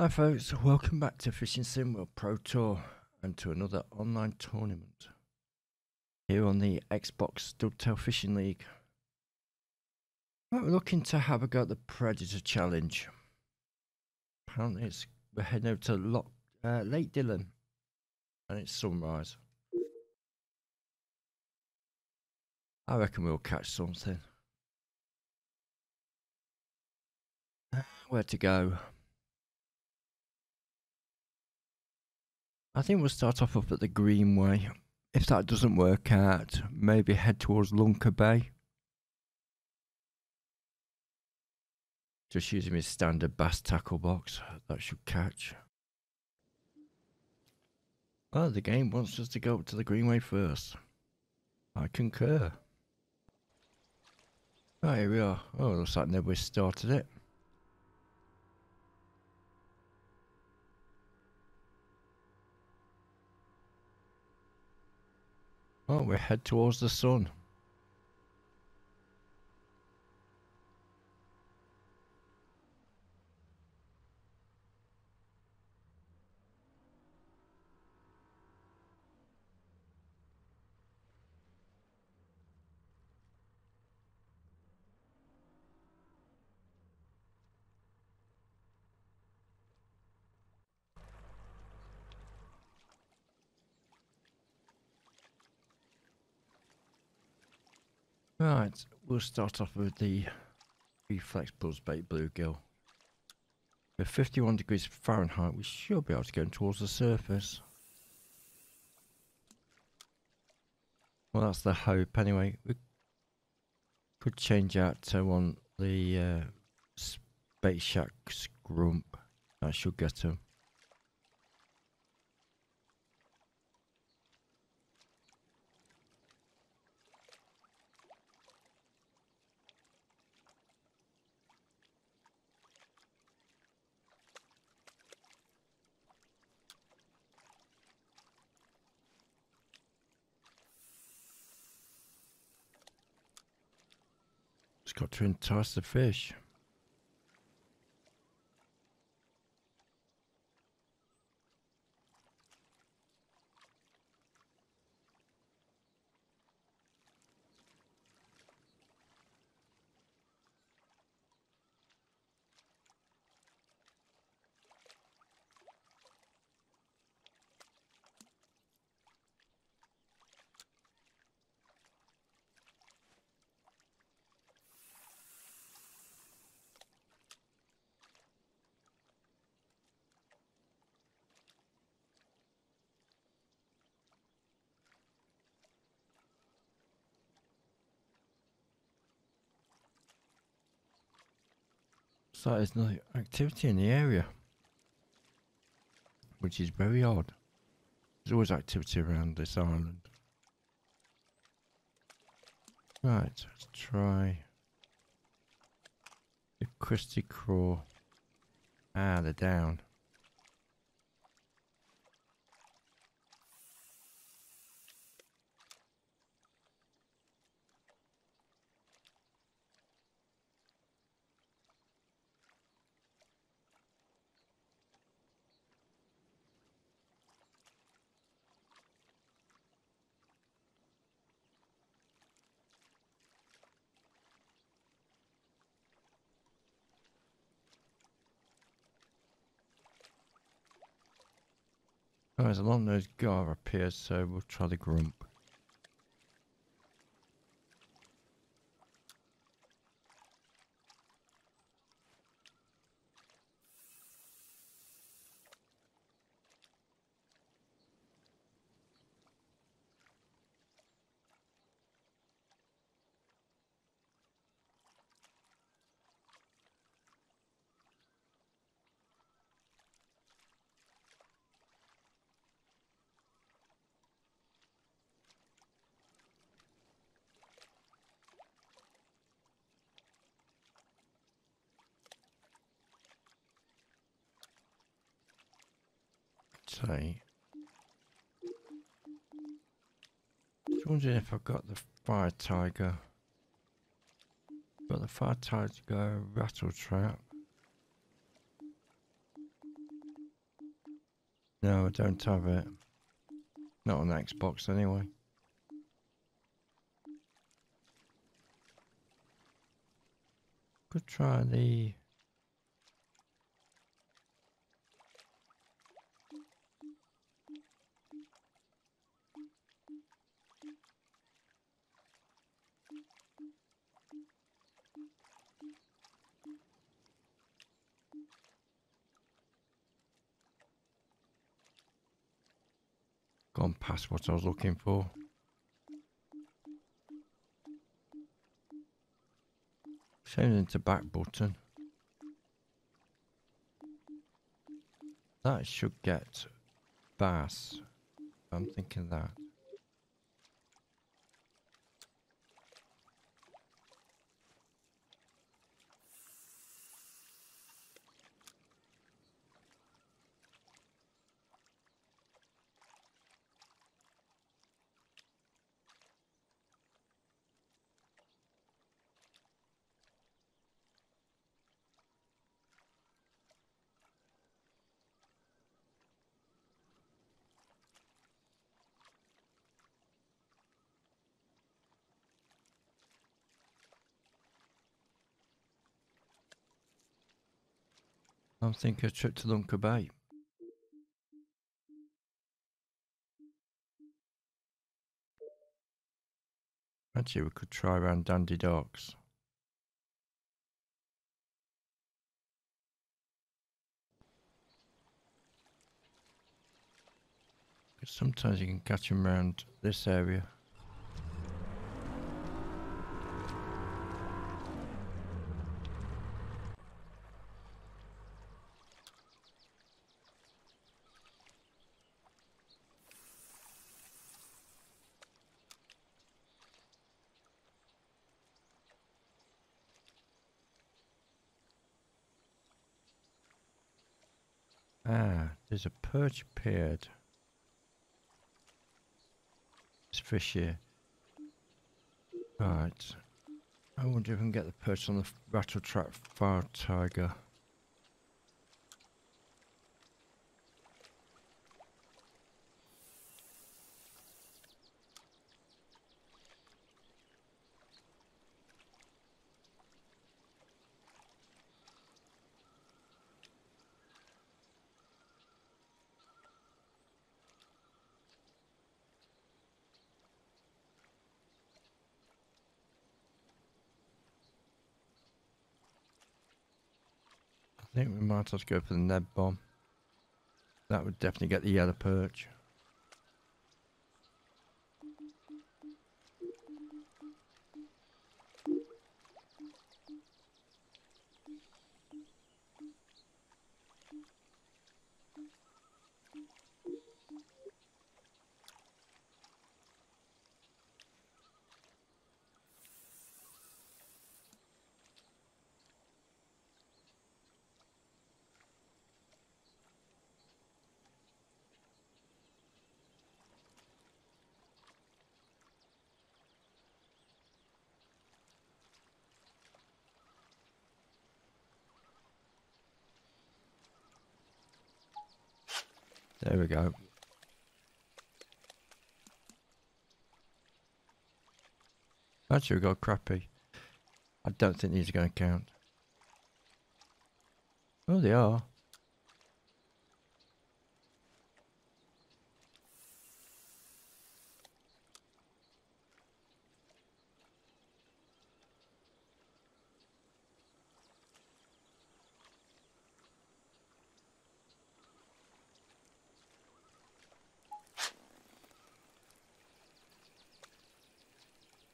Hi folks, welcome back to Fishing Sim World Pro Tour and to another online tournament here on the Xbox Dovetail Fishing League. Right, we're looking to have a go at the Predator Challenge. Apparently we're heading over to Lake Dylan and it's sunrise. I reckon we'll catch something. Where to go? I think we'll start off up at the Greenway. If that doesn't work out, maybe head towards Lunker Bay. Just using my standard bass tackle box, that should catch. Well, the game wants us to go up to the Greenway first. I concur. Right, here we are. Oh, looks like Ned started it. Well, we head towards the sun. Right, we'll start off with the reflex buzzbait bluegill. We're 51 degrees Fahrenheit, we should be able to go towards the surface. Well, that's the hope anyway. We could change out to on the Space Shack Scrump. That should get him. Got to entice the fish. So there's no activity in the area, which is very odd. There's always activity around this island. Right, let's try the Christie Craw. Ah, they're down. There's a long-nosed gar up here, so we'll try the grump. Say, just wondering if I've got the Fire Tiger. Got the Fire Tiger rattle trap. No, I don't have it. Not on Xbox anyway. Could try the... Gone past what I was looking for. Same into back button. That should get bass. I'm thinking that. I'm thinking a trip to Lunker Bay. Actually, we could try around Dandy Docks. Because sometimes you can catch them around this area. There's a perch appeared. This fish here. Right. I wonder if I can get the perch on the rattle trap Fire Tiger. I think we might have to go for the Ned bomb. That would definitely get the yellow perch. There we go. Actually, we got crappie. I don't think these are going to count. Oh, they are.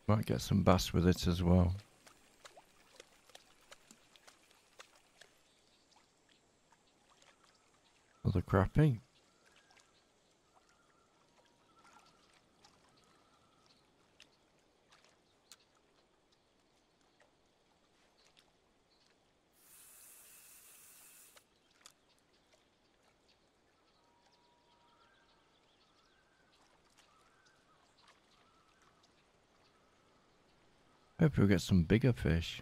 Might get some bass with it as well. Another crappie. Hope we'll get some bigger fish.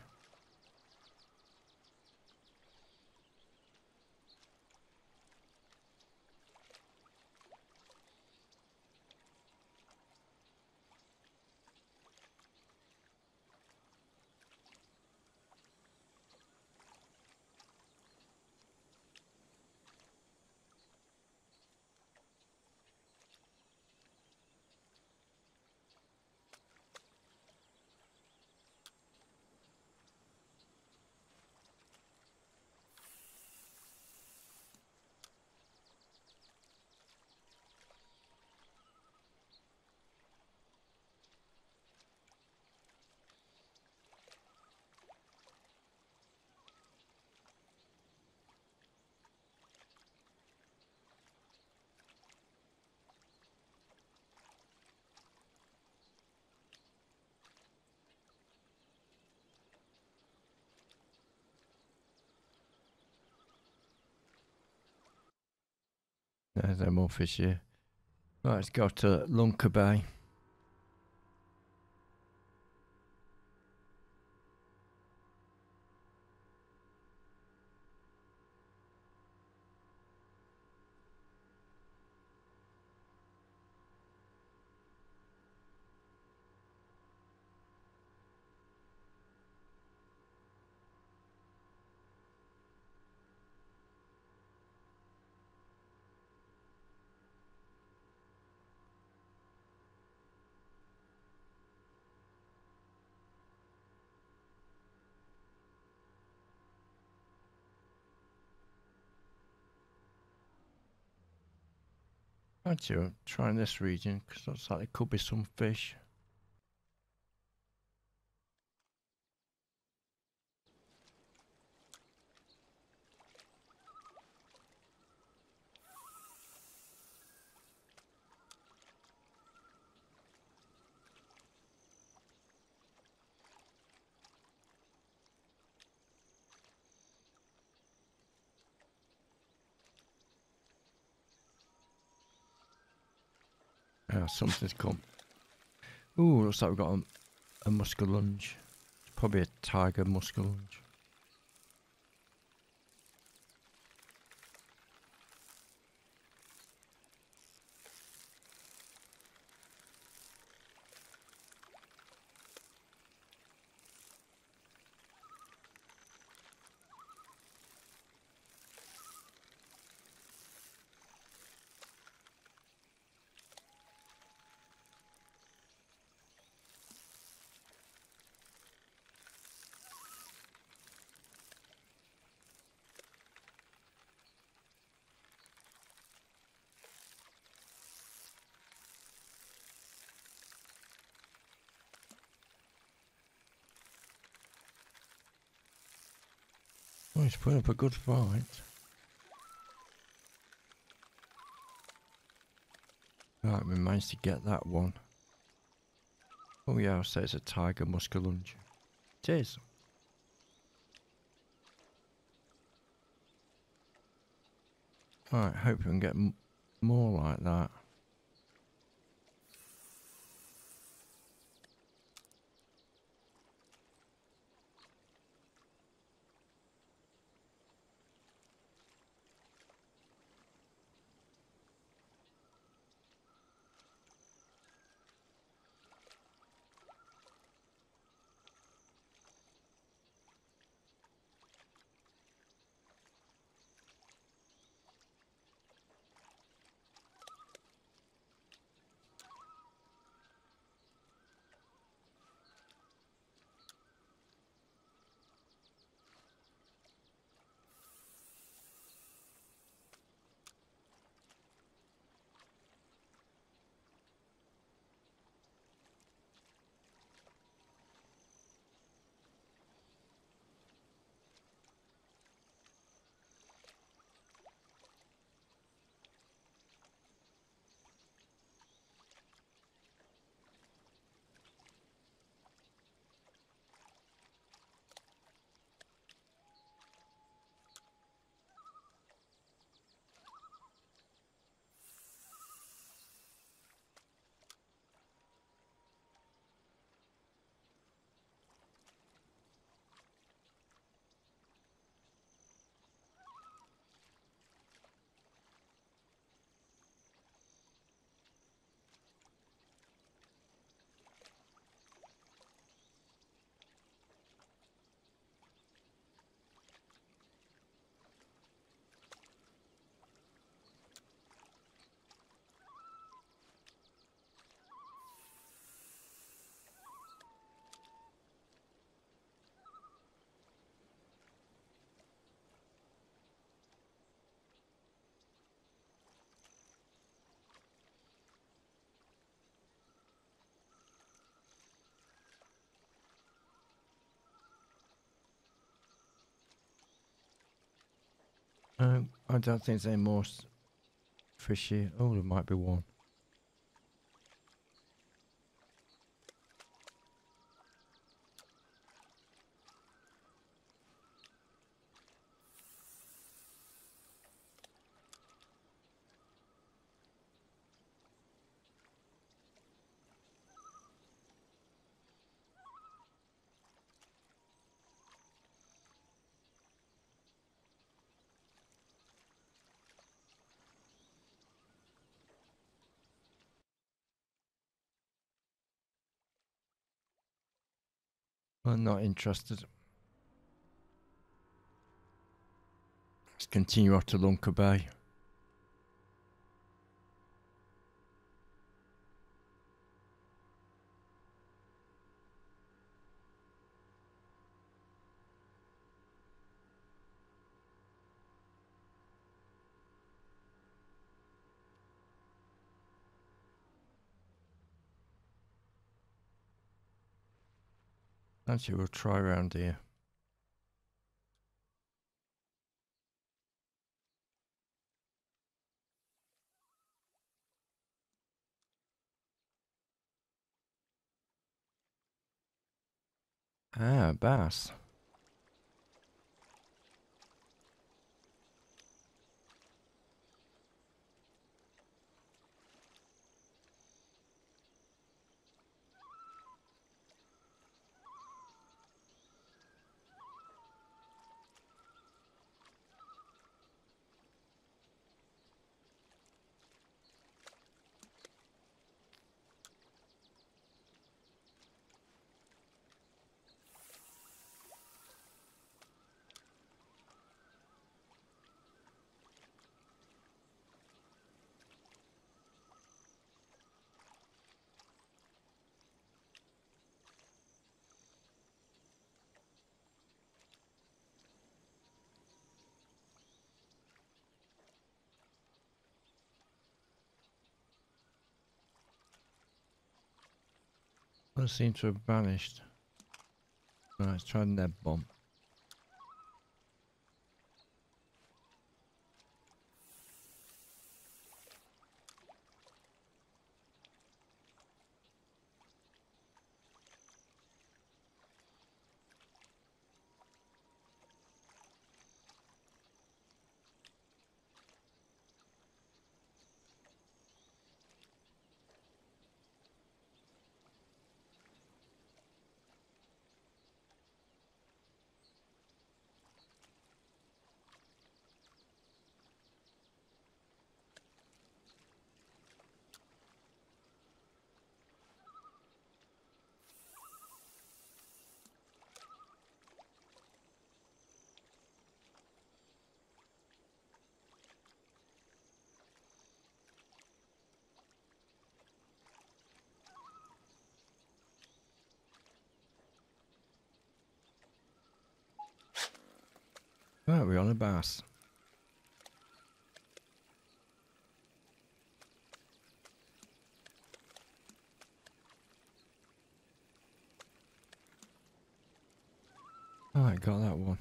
There's no more fish here. Right, let's go to Lunker Bay. Actually, I'm trying this region because looks like there could be some fish. Something's come. Ooh, looks like we've got a musker lunge. It's probably a tiger musker lunge. He's putting up a good fight. Right, we managed to get that one. Oh yeah, I'll say it's a tiger musker lunge. It is. Alright, hope we can get more like that. I don't think there's any more fish here. Oh, there might be one. I'm not interested. Let's continue out to Lunker Bay. Actually, we'll try around here. Ah, bass. One seems to have vanished. Right, let's try Ned bomb. Oh, we're on a bass. Oh, I got that one.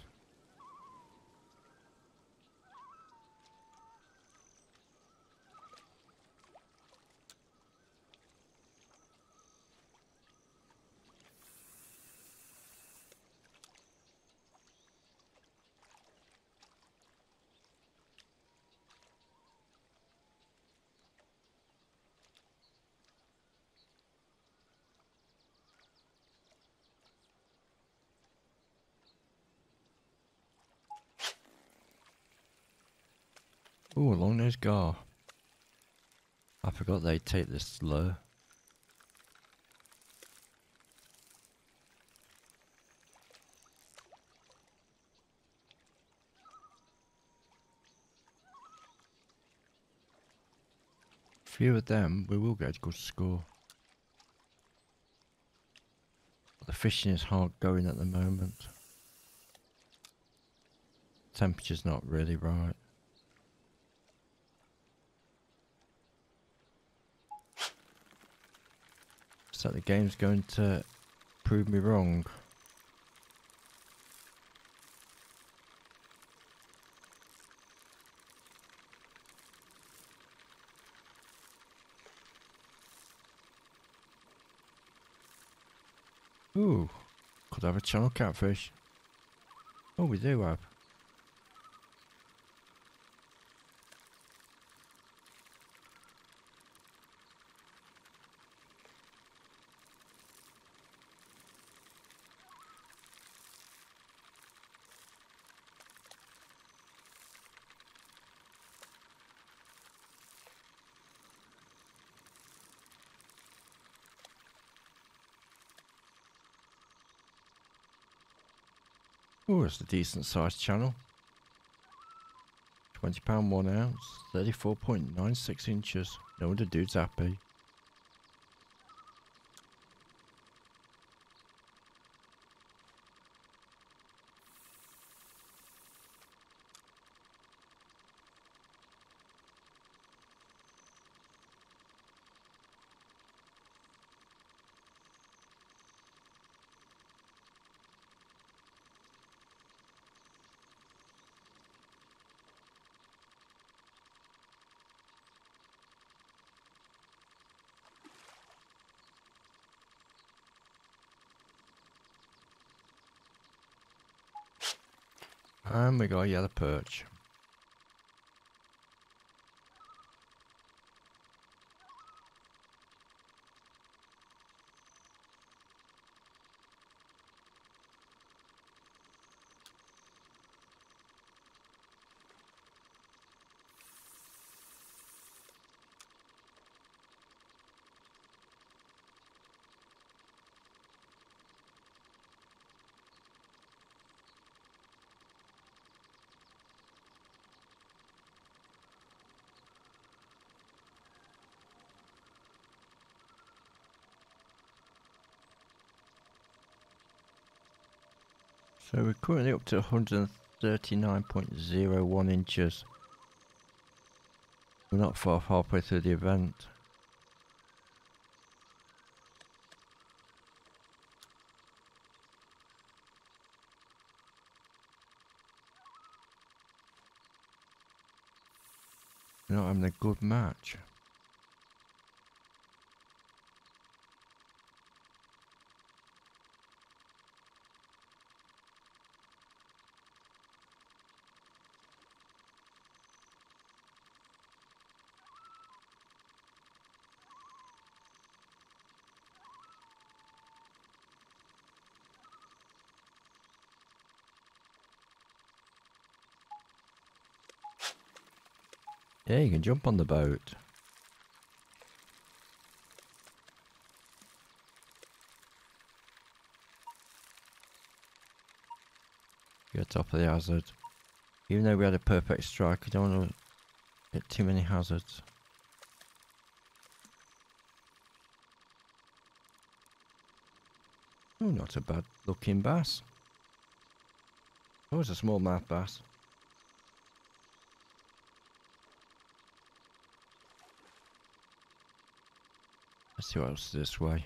Ooh, along those gar. I forgot they take this lure. Few of them, we will get a good score. But the fishing is hard going at the moment. Temperature's not really right. So the game's going to prove me wrong. Ooh, could have a channel catfish. Oh, we do have. Oh, it's a decent sized channel. 20 pound 1 ounce, 34.96 inches. No wonder dude's happy. And we got a yellow perch. So we're currently up to 139.01 inches. We're not far halfway through the event. We're not having a good match. Yeah, you can jump on the boat. You're top of the hazard. Even though we had a perfect strike, you don't want to get too many hazards. Oh, not a bad looking bass. Oh, it's a smallmouth bass. Let's see what else is this way.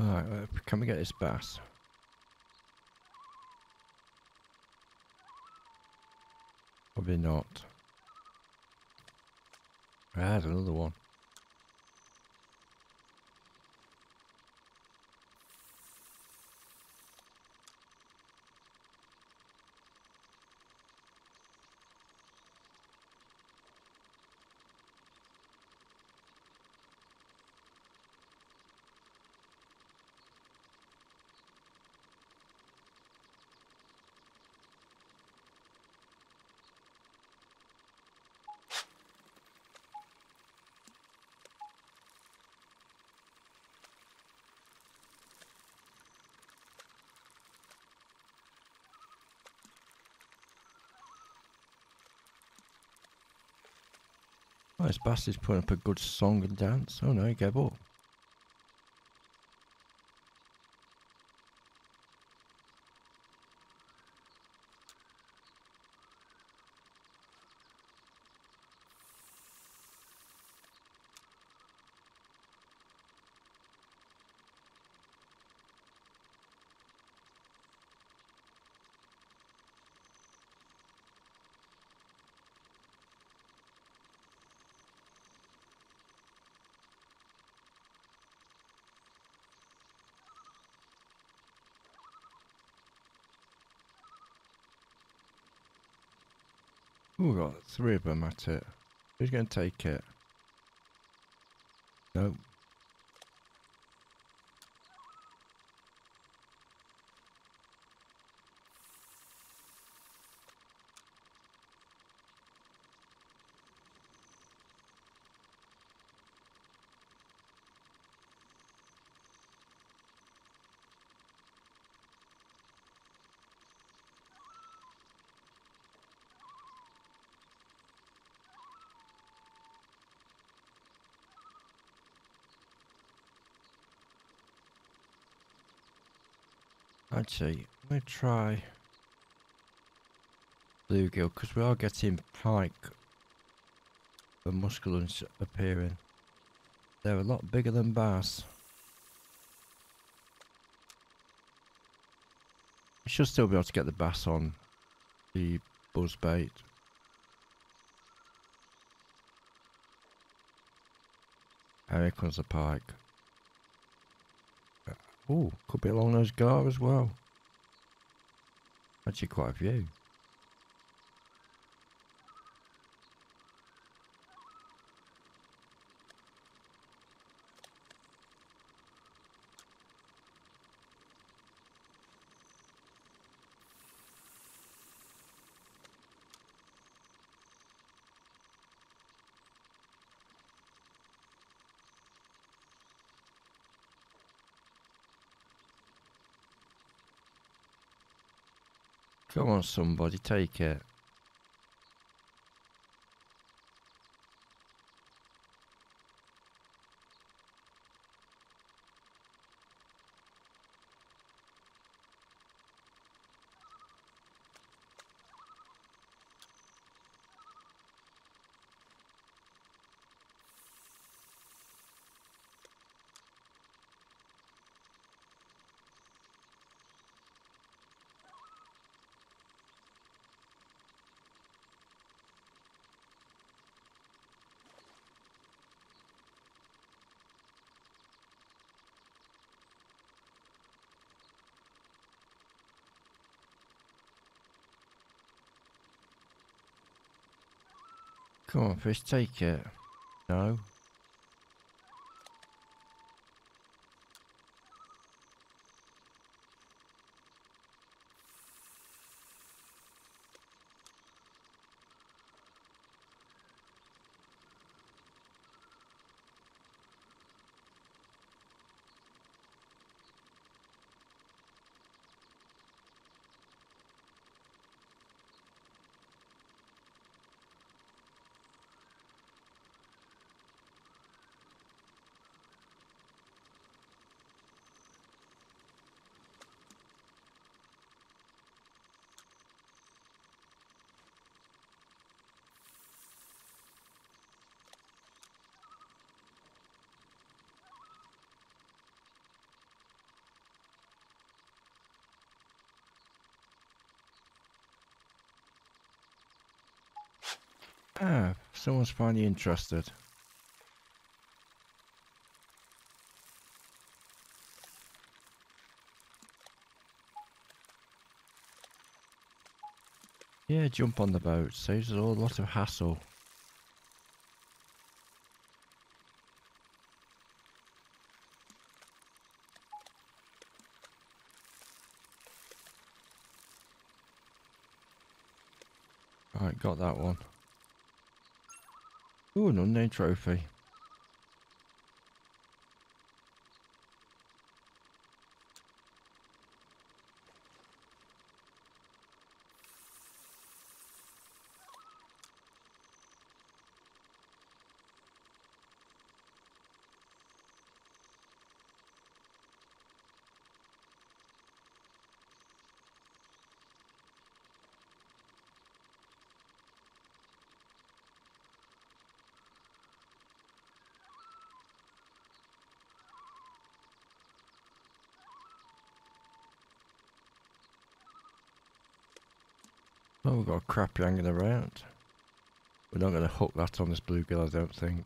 Alright, can we get this bass? Probably not. There's another one. Oh, this bastard's putting up a good song and dance. Oh no, he gave up. We've got three of them at it. Who's going to take it? Nope. Actually, let me try bluegill because we are getting pike and muscalons appearing. They're a lot bigger than bass. We should still be able to get the bass on the buzzbait. And here comes the pike. Oh, could be along those gar as well. Actually, quite a few. Come on, somebody, take it. Come on, fish, take it. No. Ah, someone's finally interested. Yeah, jump on the boat, saves us all a lot of hassle. Alright, got that one. Ooh, an unnamed trophy. Oh, we've got a crappie hanging around. We're not going to hook that on this bluegill, I don't think.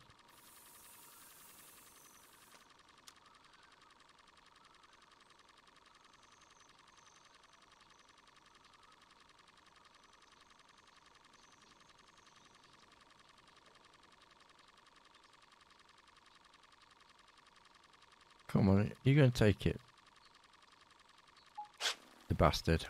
Come on, you're going to take it. The bastard.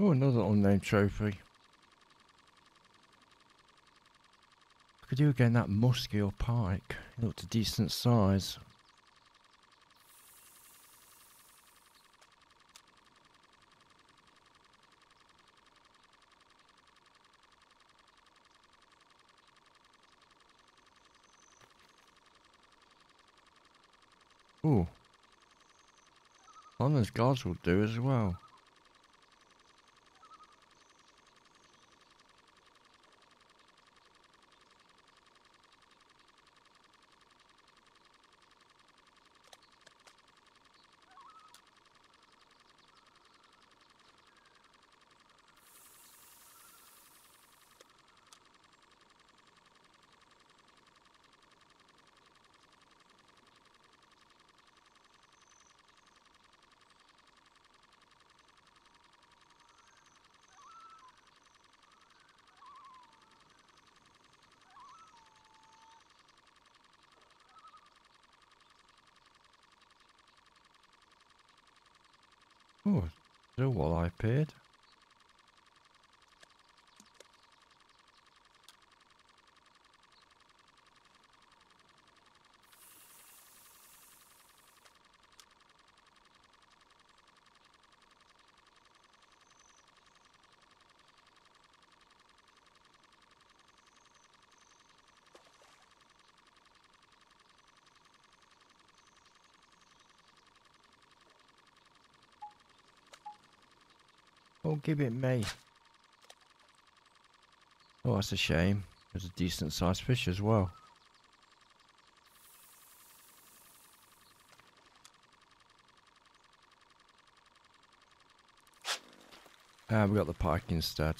Oh, another unnamed trophy. Look at you again, that musky or pike. It looked a decent size. Oh, and those guards will do as well. Oh, there's a walleye appeared. Oh, give it me. Oh, that's a shame. There's a decent sized fish as well. Ah, we got the pike instead.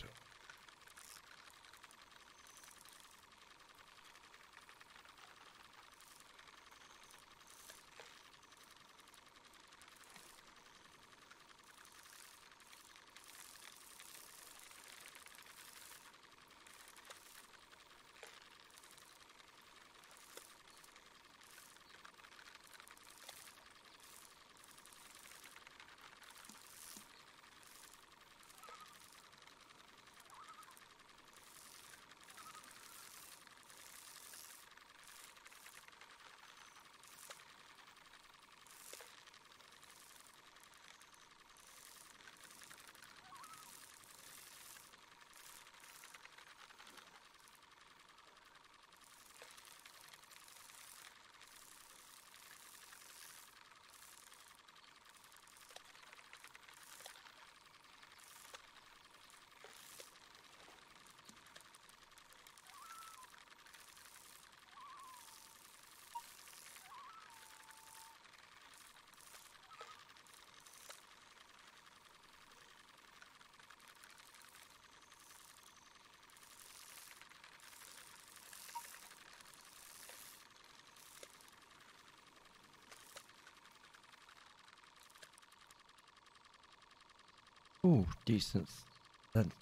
Oh, decent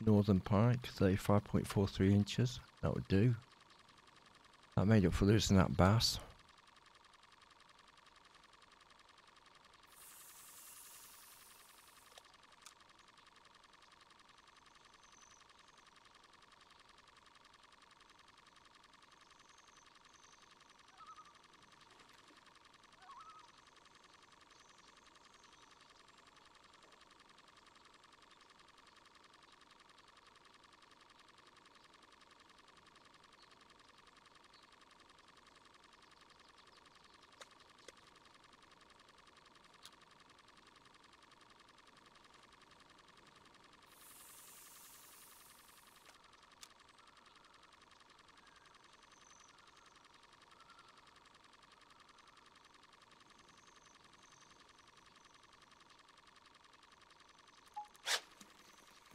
northern pike, 35.43 inches. That would do. That made up for losing that bass.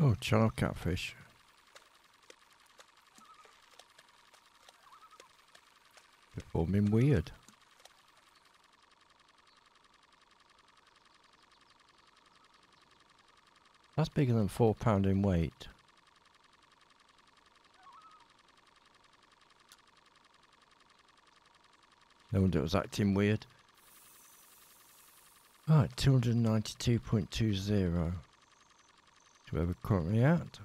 Oh, char catfish. Performing weird. That's bigger than 4 pound in weight. No wonder it was acting weird. Right, 292.20. It's where we're currently at.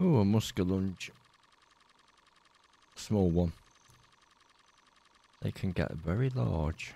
Oh, a musker lunch. Small one. They can get very large.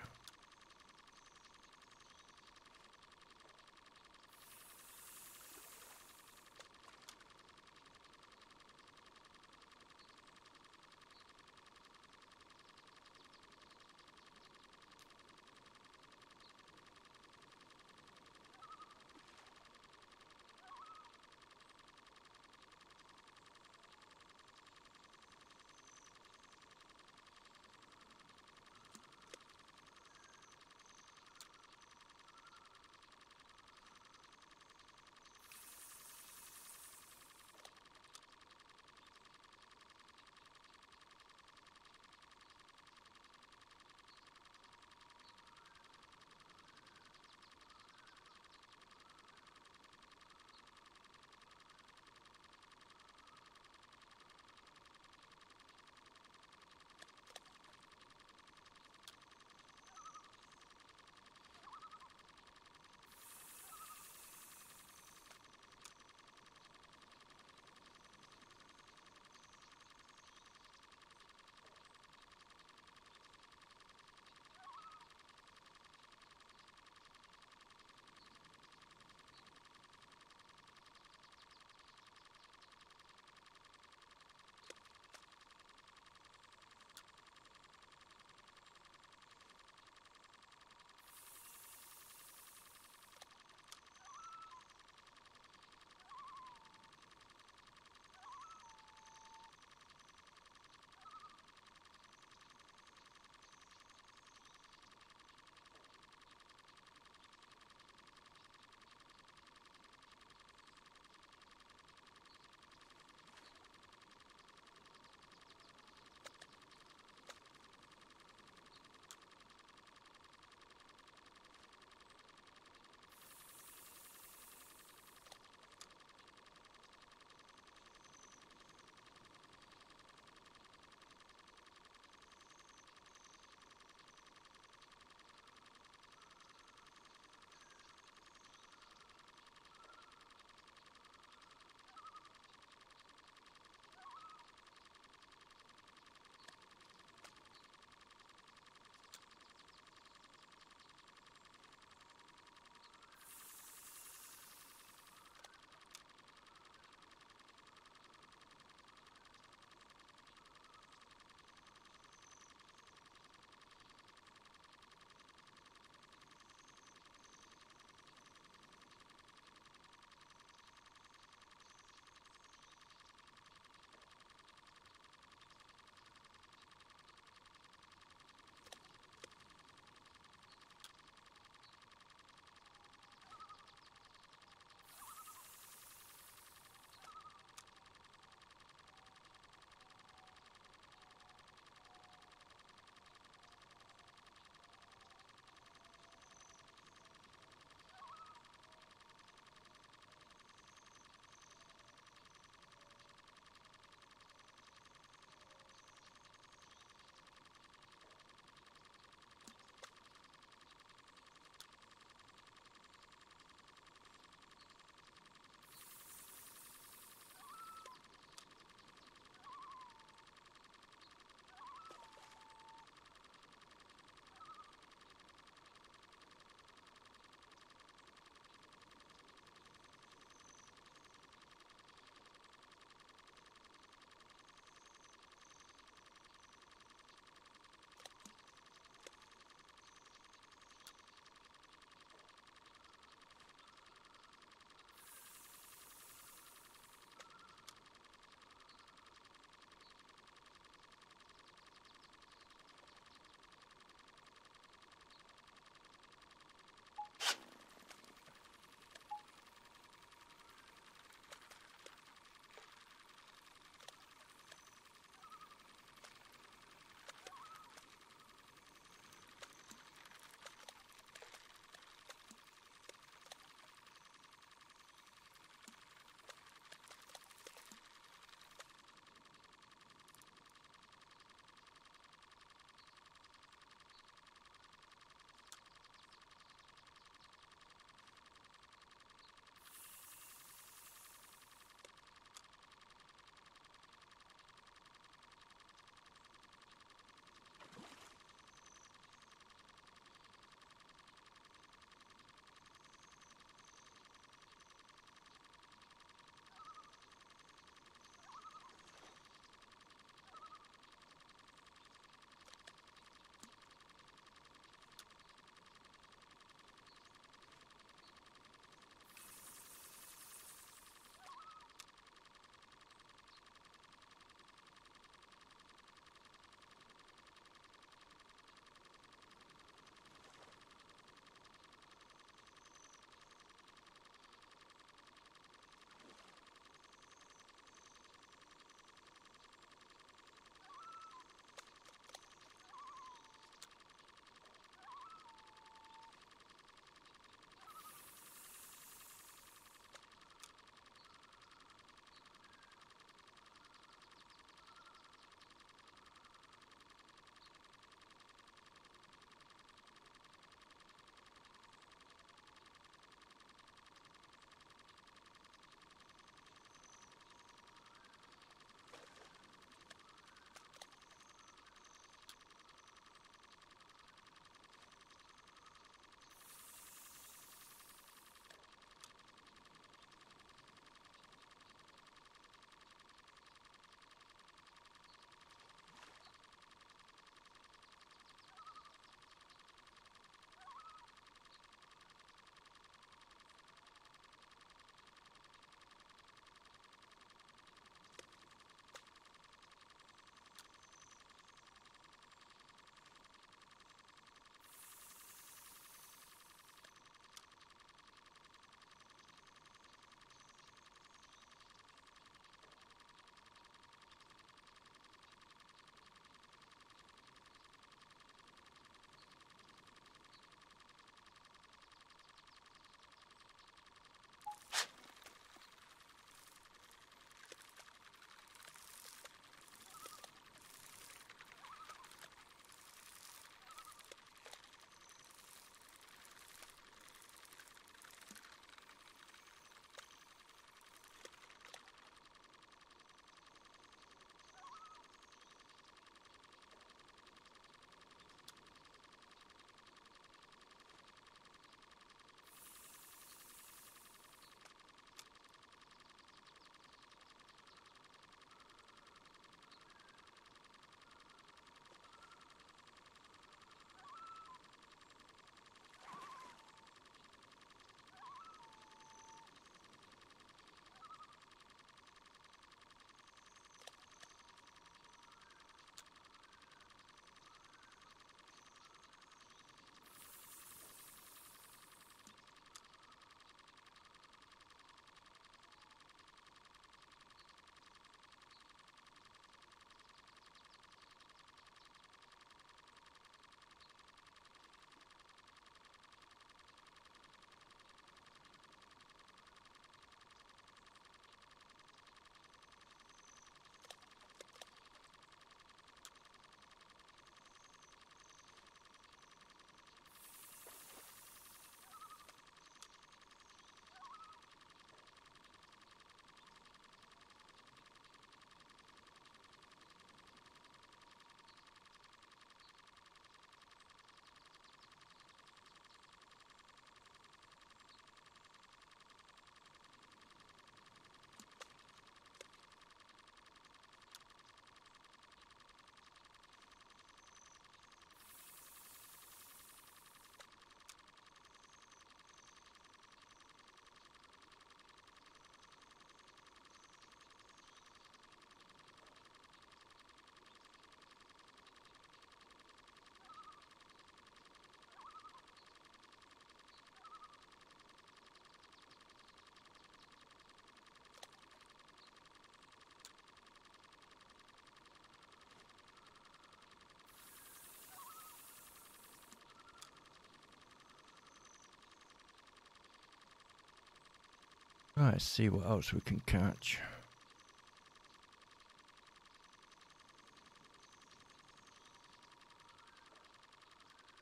Right, see what else we can catch.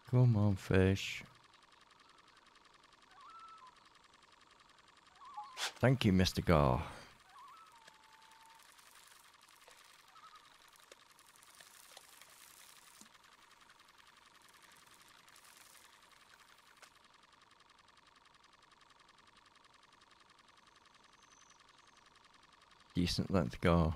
Come on, fish. Thank you, Mr. Gar. Decent length gar.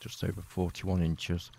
Just over 41 inches.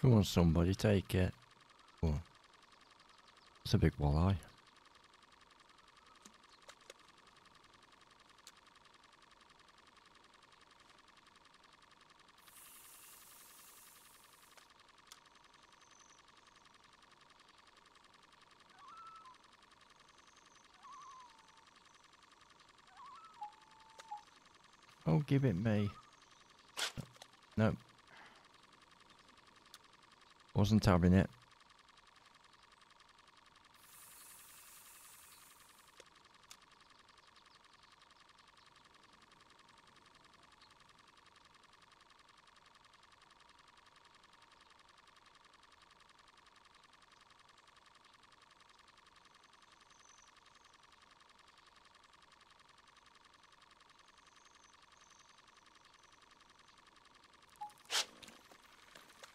Come on, somebody, take it. Oh, it's a big walleye. Oh, give it me. No. Wasn't having it.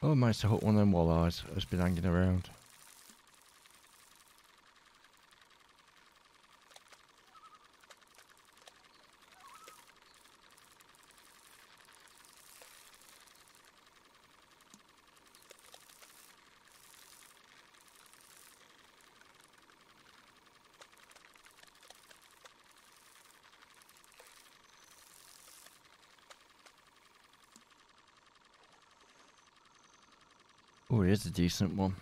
I managed to hook one of them walleyes that's been hanging around. Oh, here's a decent one.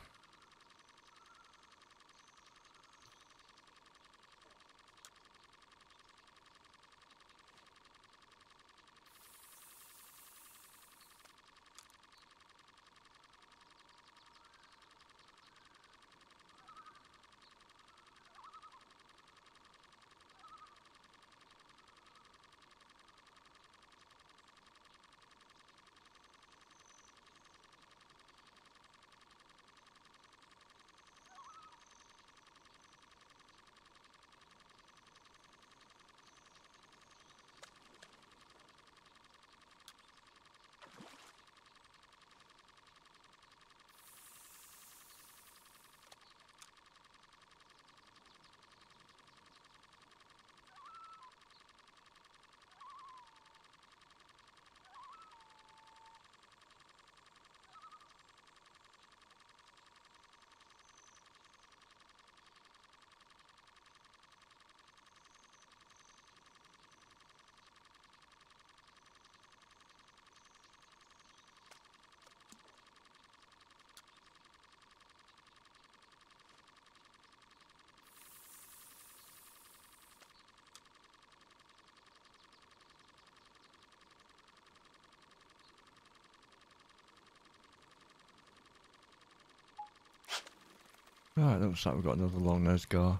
Right, looks like we've got another long-nosed gar.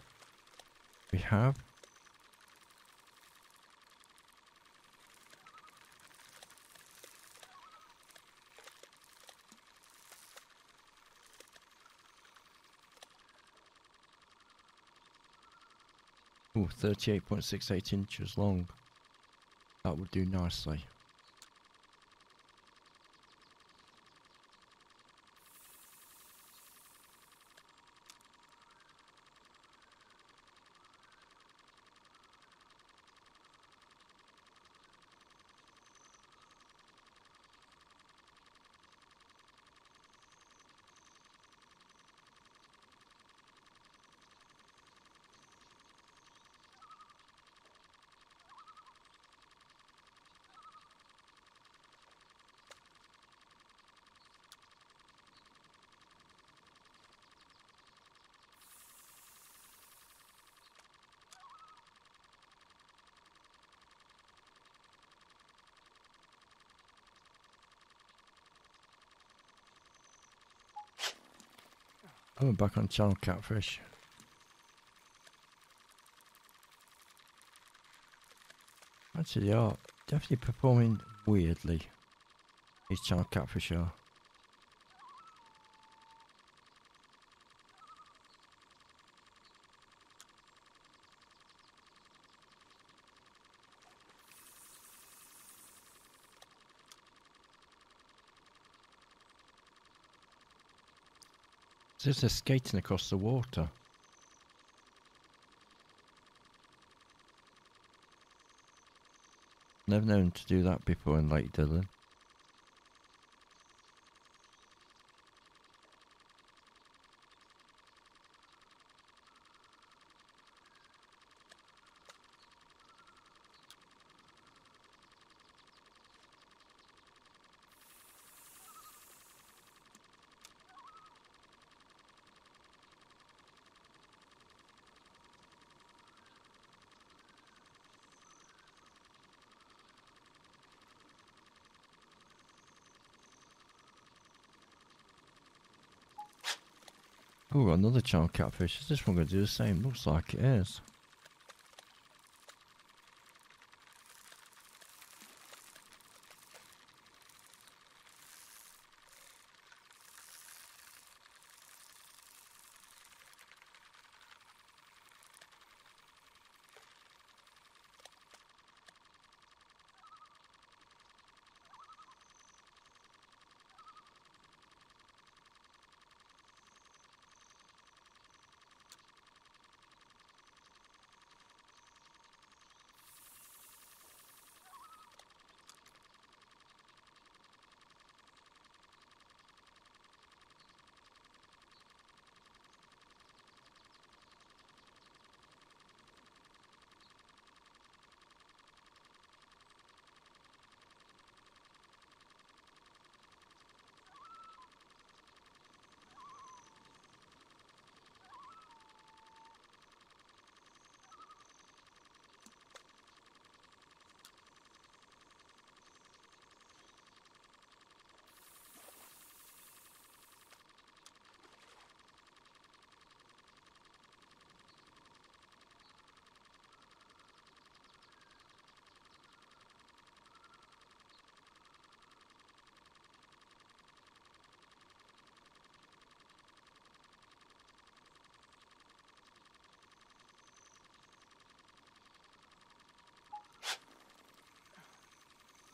We have. Ooh, 38.68 inches long. That would do nicely. I'm back on channel catfish. Actually, they are definitely performing weirdly. These channel catfish are. As if they're skating across the water. Never known to do that before in Lake Dylan. Oh, another channel catfish. Is this one going to do the same? Looks like it is.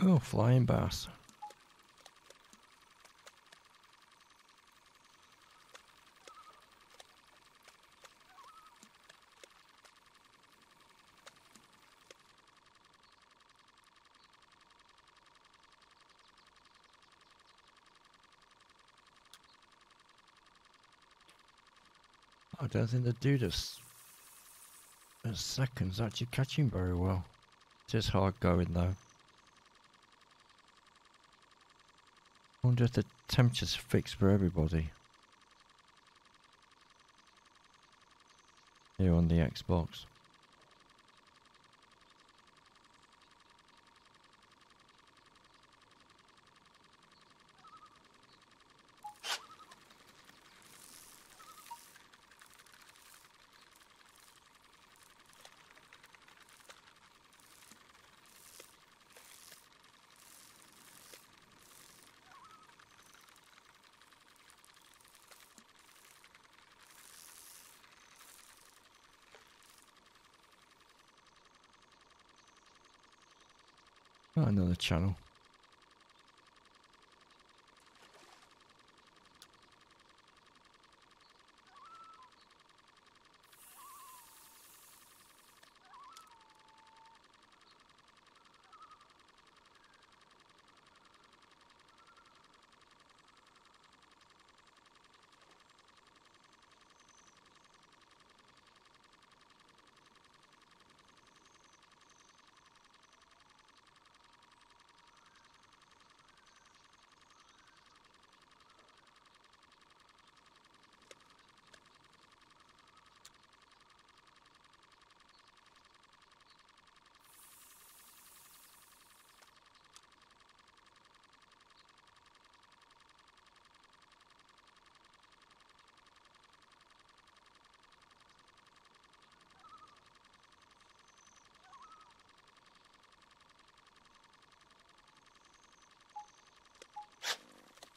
Oh, flying bass. I don't think the dude is in seconds actually catching very well. It is hard going though. I wonder if the temperature's fixed for everybody here on the Xbox. Not another channel.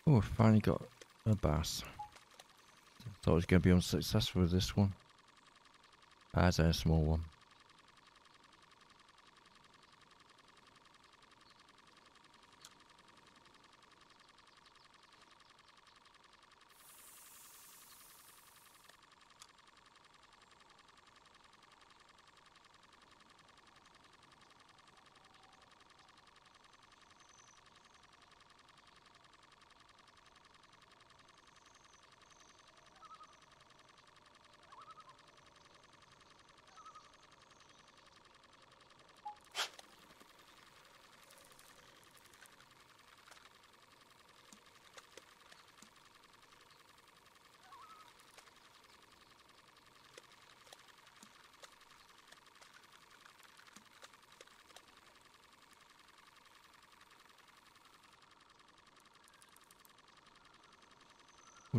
Oh, we finally got a bass. Thought it was going to be unsuccessful with this one. As a small one.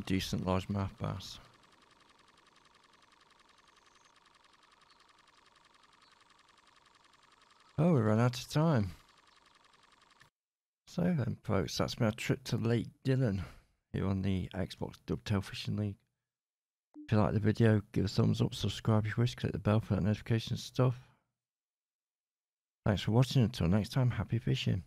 Decent largemouth bass. Oh, we ran out of time. So then folks, that's my trip to Lake Dylan here on the Xbox Dovetail Fishing League. If you like the video, give a thumbs up, subscribe if you wish, click the bell for that notification stuff. Thanks for watching, until next time, happy fishing.